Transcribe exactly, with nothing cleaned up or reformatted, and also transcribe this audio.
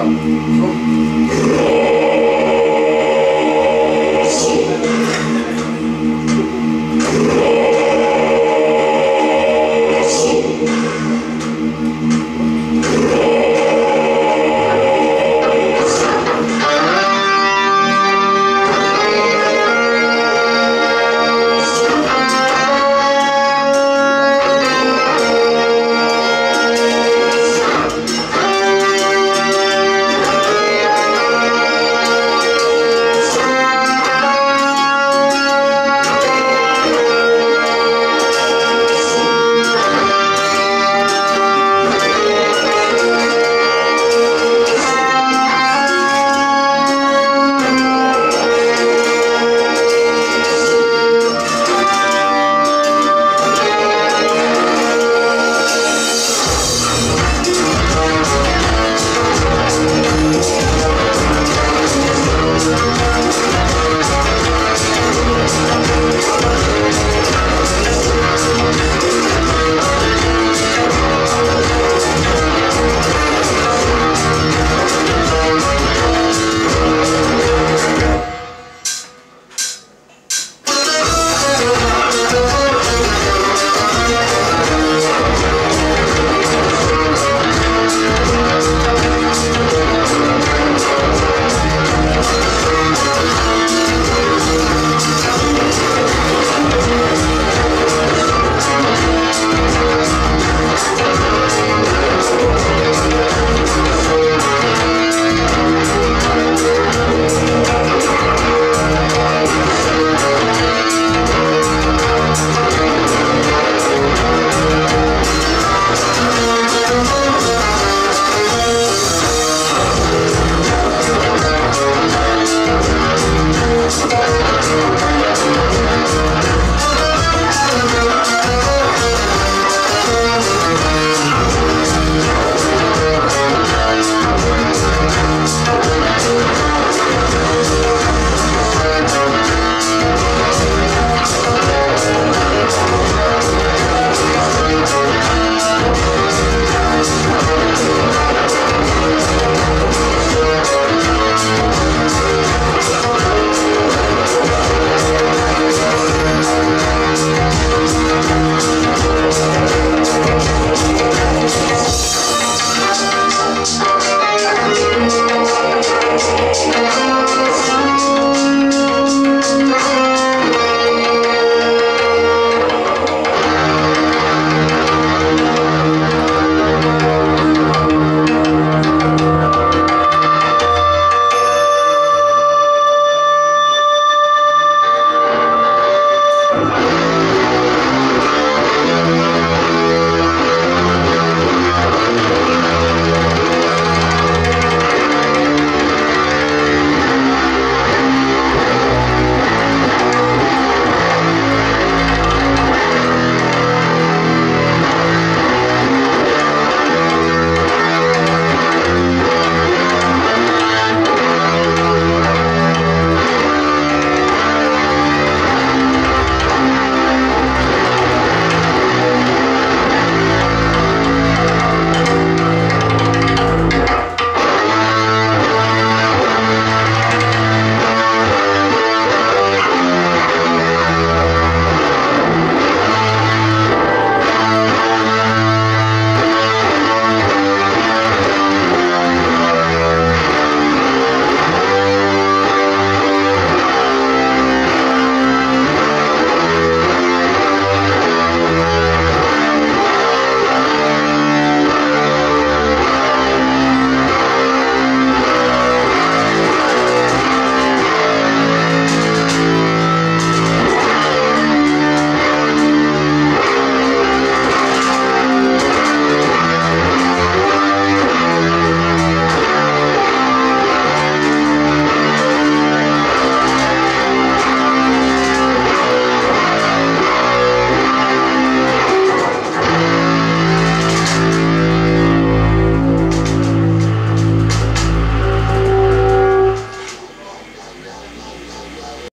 From